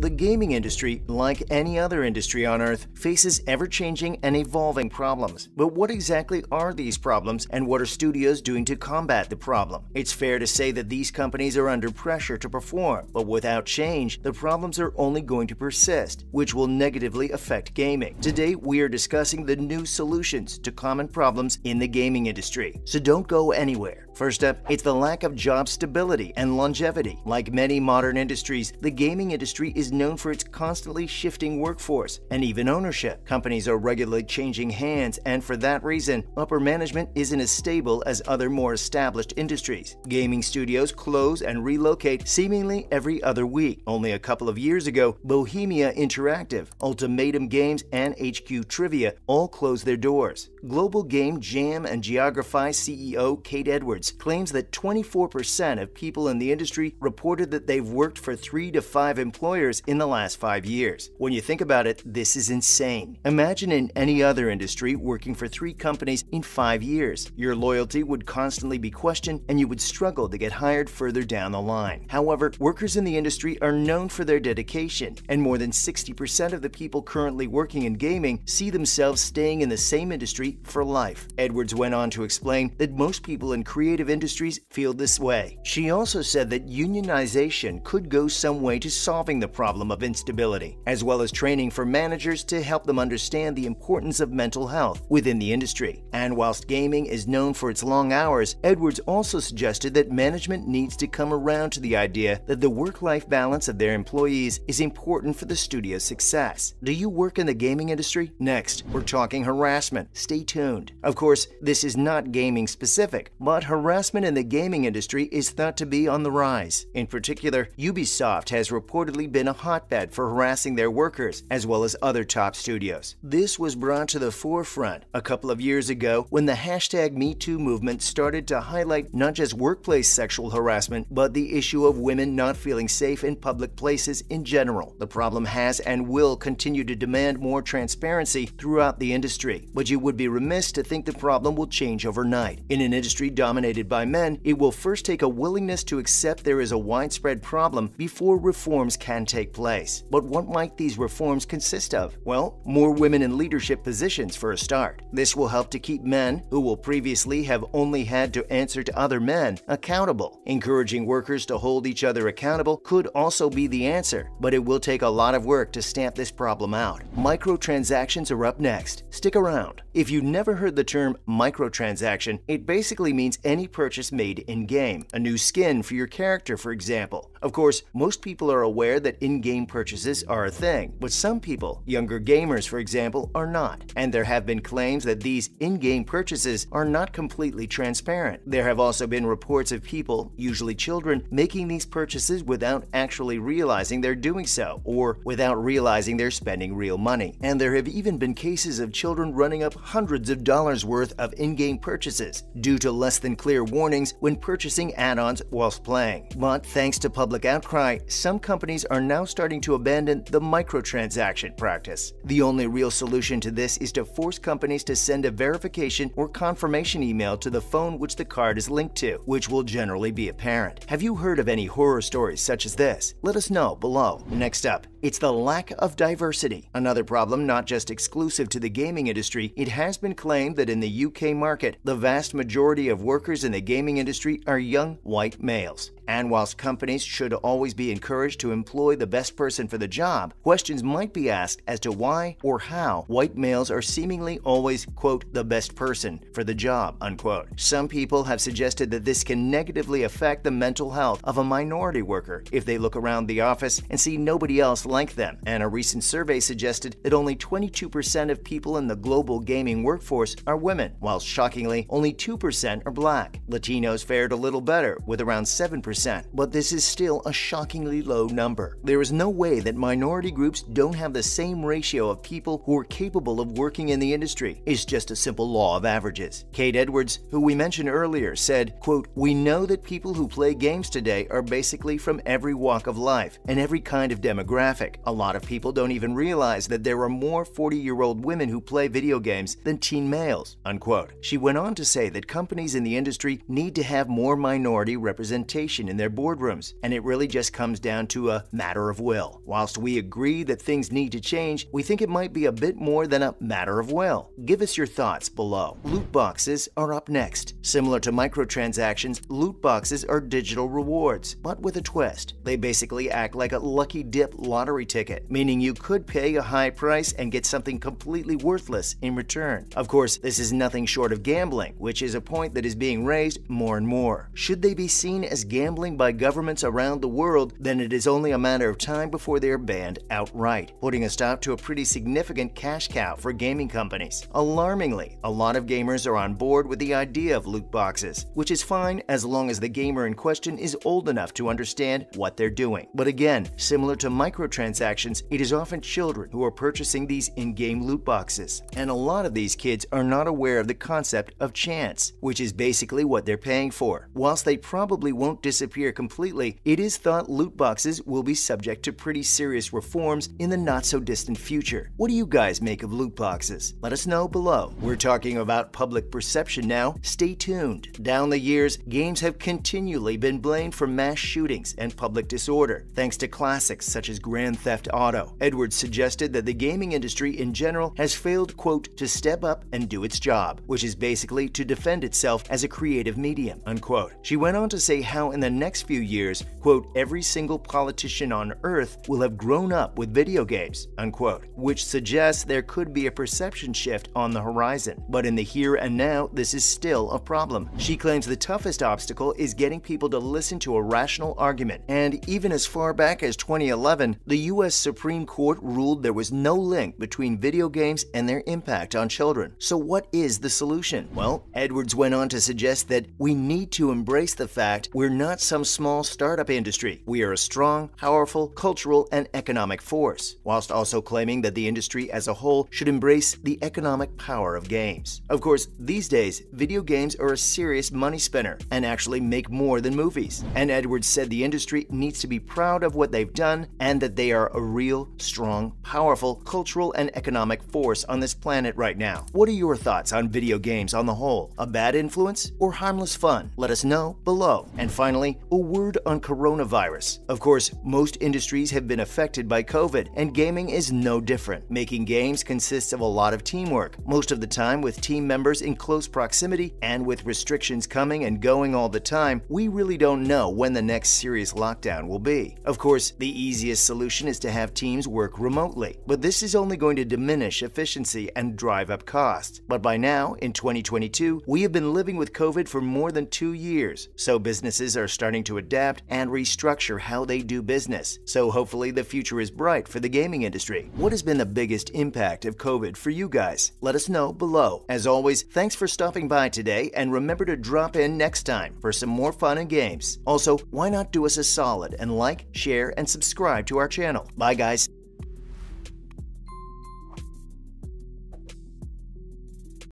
The gaming industry, like any other industry on Earth, faces ever-changing and evolving problems. But what exactly are these problems, and what are studios doing to combat the problem? It's fair to say that these companies are under pressure to perform, but without change, the problems are only going to persist, which will negatively affect gaming. Today, we are discussing the new solutions to common problems in the gaming industry. So don't go anywhere. First up, it's the lack of job stability and longevity. Like many modern industries, the gaming industry is known for its constantly shifting workforce and even ownership. Companies are regularly changing hands, and for that reason, upper management isn't as stable as other more established industries. Gaming studios close and relocate seemingly every other week. Only a couple of years ago, Bohemia Interactive, Ultimatum Games, and HQ Trivia all closed their doors. Global Game Jam and Geography CEO Kate Edwards claims that 24% of people in the industry reported that they've worked for 3 to 5 employers in the last 5 years. When you think about it, this is insane. Imagine in any other industry working for 3 companies in 5 years. Your loyalty would constantly be questioned and you would struggle to get hired further down the line. However, workers in the industry are known for their dedication, and more than 60% of the people currently working in gaming see themselves staying in the same industry for life. Edwards went on to explain that most people in creative industries feel this way. She also said that unionization could go some way to solving the problem of instability, as well as training for managers to help them understand the importance of mental health within the industry. And whilst gaming is known for its long hours, Edwards also suggested that management needs to come around to the idea that the work-life balance of their employees is important for the studio's success. Do you work in the gaming industry? Next, we're talking harassment. Stay tuned. Of course, this is not gaming specific, but harassment in the gaming industry is thought to be on the rise. In particular, Ubisoft has reportedly been a hotbed for harassing their workers, as well as other top studios. This was brought to the forefront a couple of years ago when the #MeToo movement started to highlight not just workplace sexual harassment, but the issue of women not feeling safe in public places in general. The problem has and will continue to demand more transparency throughout the industry, but you would be remiss to think the problem will change overnight. In an industry dominated by men, it will first take a willingness to accept there is a widespread problem before reforms can take place. But what might these reforms consist of? Well, more women in leadership positions for a start. This will help to keep men, who will previously have only had to answer to other men, accountable. Encouraging workers to hold each other accountable could also be the answer, but it will take a lot of work to stamp this problem out. Microtransactions are up next. Stick around. If you never heard the term microtransaction, it basically means any purchase made in-game, a new skin for your character, for example. Of course, most people are aware that in-game purchases are a thing, but some people, younger gamers for example, are not. And there have been claims that these in-game purchases are not completely transparent. There have also been reports of people, usually children, making these purchases without actually realizing they're doing so, or without realizing they're spending real money. And there have even been cases of children running up hundreds of dollars worth of in-game purchases due to less than clear warnings when purchasing add-ons whilst playing. But thanks to public outcry, some companies are now starting to abandon the microtransaction practice. The only real solution to this is to force companies to send a verification or confirmation email to the phone which the card is linked to, which will generally be apparent. Have you heard of any horror stories such as this? Let us know below. Next up, it's the lack of diversity. Another problem not just exclusive to the gaming industry, it has been claimed that in the UK market, the vast majority of workers in the gaming industry are young white males. And whilst companies should always be encouraged to employ the best person for the job, questions might be asked as to why or how white males are seemingly always, quote, the best person for the job, unquote. Some people have suggested that this can negatively affect the mental health of a minority worker if they look around the office and see nobody else like them. And a recent survey suggested that only 22% of people in the global gaming workforce are women, while shockingly, only 2% are black. Latinos fared a little better, with around 7%. But this is still a shockingly low number. There is no way that minority groups don't have the same ratio of people who are capable of working in the industry. It's just a simple law of averages. Kate Edwards, who we mentioned earlier, said, quote, "We know that people who play games today are basically from every walk of life and every kind of demographic. A lot of people don't even realize that there are more 40-year-old women who play video games than teen males," unquote. She went on to say that companies in the industry need to have more minority representation action in their boardrooms, and it really just comes down to a matter of will. Whilst we agree that things need to change, we think it might be a bit more than a matter of will. Give us your thoughts below. Loot boxes are up next. Similar to microtransactions, loot boxes are digital rewards, but with a twist. They basically act like a lucky dip lottery ticket, meaning you could pay a high price and get something completely worthless in return. Of course, this is nothing short of gambling, which is a point that is being raised more and more. Should they be seen as gambling by governments around the world, then it is only a matter of time before they are banned outright, putting a stop to a pretty significant cash cow for gaming companies. Alarmingly, a lot of gamers are on board with the idea of loot boxes, which is fine as long as the gamer in question is old enough to understand what they're doing. But again, similar to microtransactions, it is often children who are purchasing these in-game loot boxes, and a lot of these kids are not aware of the concept of chance, which is basically what they're paying for. Whilst they probably won't disappear completely, it is thought loot boxes will be subject to pretty serious reforms in the not-so-distant future. What do you guys make of loot boxes? Let us know below. We're talking about public perception now. Stay tuned. Down the years, games have continually been blamed for mass shootings and public disorder, thanks to classics such as Grand Theft Auto. Edwards suggested that the gaming industry in general has failed, quote, to step up and do its job, which is basically to defend itself as a creative medium, unquote. She went on to say how in the next few years, quote, every single politician on earth will have grown up with video games, unquote, which suggests there could be a perception shift on the horizon. But in the here and now, this is still a problem. She claims the toughest obstacle is getting people to listen to a rational argument, and even as far back as 2011, the US Supreme Court ruled there was no link between video games and their impact on children. So what is the solution? Well, Edwards went on to suggest that we need to embrace the fact we're not some small startup industry. We are a strong, powerful, cultural, and economic force, whilst also claiming that the industry as a whole should embrace the economic power of games. Of course, these days, video games are a serious money spinner and actually make more than movies. And Edwards said the industry needs to be proud of what they've done and that they are a real, strong, powerful, cultural, and economic force on this planet right now. What are your thoughts on video games on the whole? A bad influence or harmless fun? Let us know below. And finally, a word on coronavirus. Of course, most industries have been affected by COVID, and gaming is no different. Making games consists of a lot of teamwork, most of the time with team members in close proximity, and with restrictions coming and going all the time, we really don't know when the next serious lockdown will be. Of course, the easiest solution is to have teams work remotely, but this is only going to diminish efficiency and drive up costs. But by now, in 2022, we have been living with COVID for more than 2 years, so businesses are starting to adapt and restructure how they do business. So hopefully the future is bright for the gaming industry. What has been the biggest impact of COVID for you guys? Let us know below. As always, thanks for stopping by today, and remember to drop in next time for some more fun and games. Also, why not do us a solid and like, share, and subscribe to our channel. Bye guys.